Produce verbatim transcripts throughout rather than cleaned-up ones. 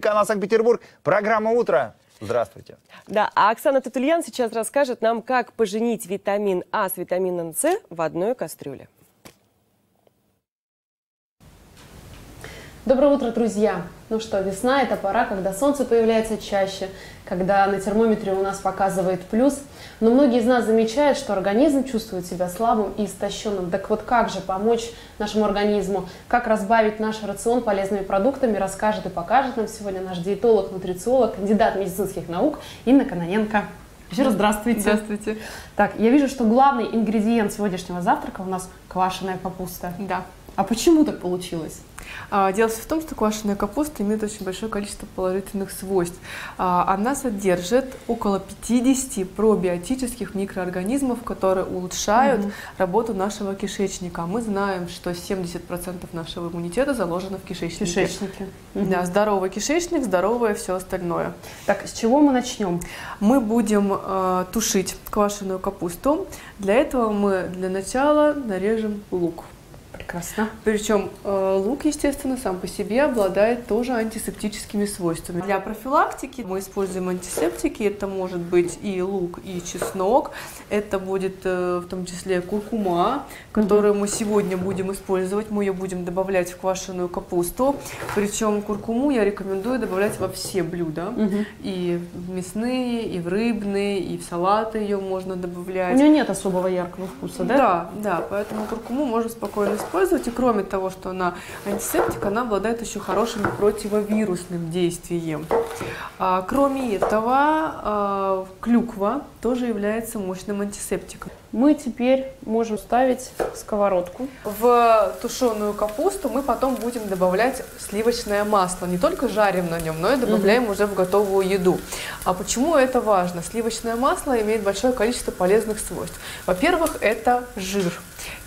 Канал Санкт-Петербург, программа «Утро». Здравствуйте. Да, а Оксана Татульян сейчас расскажет нам, как поженить витамин А с витамином С в одной кастрюле. Доброе утро, друзья! Ну что, весна – это пора, когда солнце появляется чаще, когда на термометре у нас показывает плюс. Но многие из нас замечают, что организм чувствует себя слабым и истощенным. Так вот, как же помочь нашему организму? Как разбавить наш рацион полезными продуктами, расскажет и покажет нам сегодня наш диетолог, нутрициолог, кандидат медицинских наук Инна Кононенко. Еще раз здравствуйте. Здравствуйте. Так, я вижу, что главный ингредиент сегодняшнего завтрака у нас квашеная капуста. Да. А почему так получилось? Дело в том, что квашеная капуста имеет очень большое количество положительных свойств. Она содержит около пятидесяти пробиотических микроорганизмов, которые улучшают угу. работу нашего кишечника. Мы знаем, что семьдесят процентов нашего иммунитета заложено в кишечнике. Кишечники. Да, угу. Здоровый кишечник, здоровое все остальное. Так, с чего мы начнем? Мы будем э, тушить квашеную капусту. Для этого мы для начала нарежем лук. Прекрасно. Причем э, лук, естественно, сам по себе обладает тоже антисептическими свойствами. Для профилактики мы используем антисептики. Это может быть и лук, и чеснок. Это будет э, в том числе куркума, которую мы сегодня будем использовать. Мы ее будем добавлять в квашеную капусту. Причем куркуму я рекомендую добавлять во все блюда. Угу. И в мясные, и в рыбные, и в салаты ее можно добавлять. У нее нет особого яркого вкуса, да? Да, да. Поэтому куркуму можно спокойно использовать. И кроме того, что она антисептик, она обладает еще хорошим противовирусным действием. А, кроме этого, а, клюква тоже является мощным антисептиком. Мы теперь можем ставить в сковородку. В тушеную капусту мы потом будем добавлять сливочное масло. Не только жарим на нем, но и добавляем угу. уже в готовую еду. А почему это важно? Сливочное масло имеет большое количество полезных свойств. Во-первых, это жир.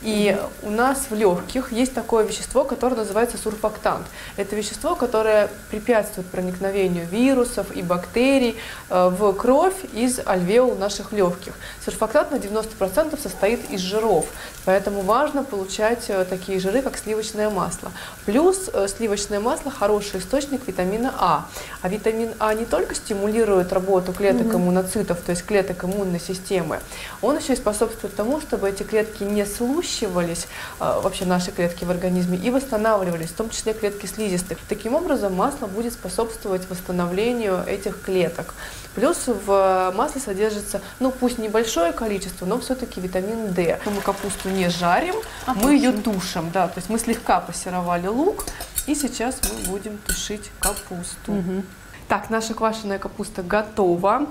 И угу. у нас в легких есть такое вещество, которое называется сурфактант. Это вещество, которое препятствует проникновению вирусов и бактерий в кровь из альвеол наших легких. Сурфактант на девяносто процентов состоит из жиров, поэтому важно получать такие жиры, как сливочное масло. Плюс сливочное масло хороший источник витамина А. А витамин А не только стимулирует работу клеток mm-hmm. иммуноцитов, то есть клеток иммунной системы, он еще и способствует тому, чтобы эти клетки не слущивались, вообще наши клетки в организме, и восстанавливались, в том числе клетки слизистых. Таким образом, масло будет способствовать восстановлению этих клеток. Плюс в масле содержится, ну пусть небольшое количество, но все-таки витамин Д. Мы капусту не жарим, а мы тушим. ее тушим. Да, то есть мы слегка пассеровали лук, и сейчас мы будем тушить капусту. Угу. Так, наша квашеная капуста готова,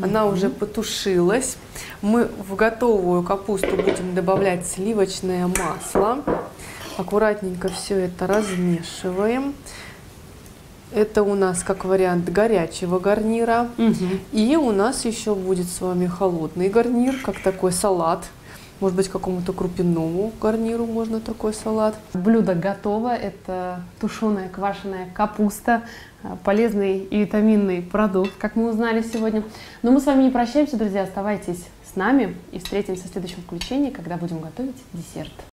она угу. уже потушилась. Мы в готовую капусту будем добавлять сливочное масло. Аккуратненько все это размешиваем. Это у нас как вариант горячего гарнира. Угу. И у нас еще будет с вами холодный гарнир, как такой салат. Может быть, какому-то крупиному гарниру можно такой салат. Блюдо готово. Это тушеная квашеная капуста. Полезный и витаминный продукт, как мы узнали сегодня. Но мы с вами не прощаемся, друзья. Оставайтесь с нами и встретимся в следующем включении, когда будем готовить десерт.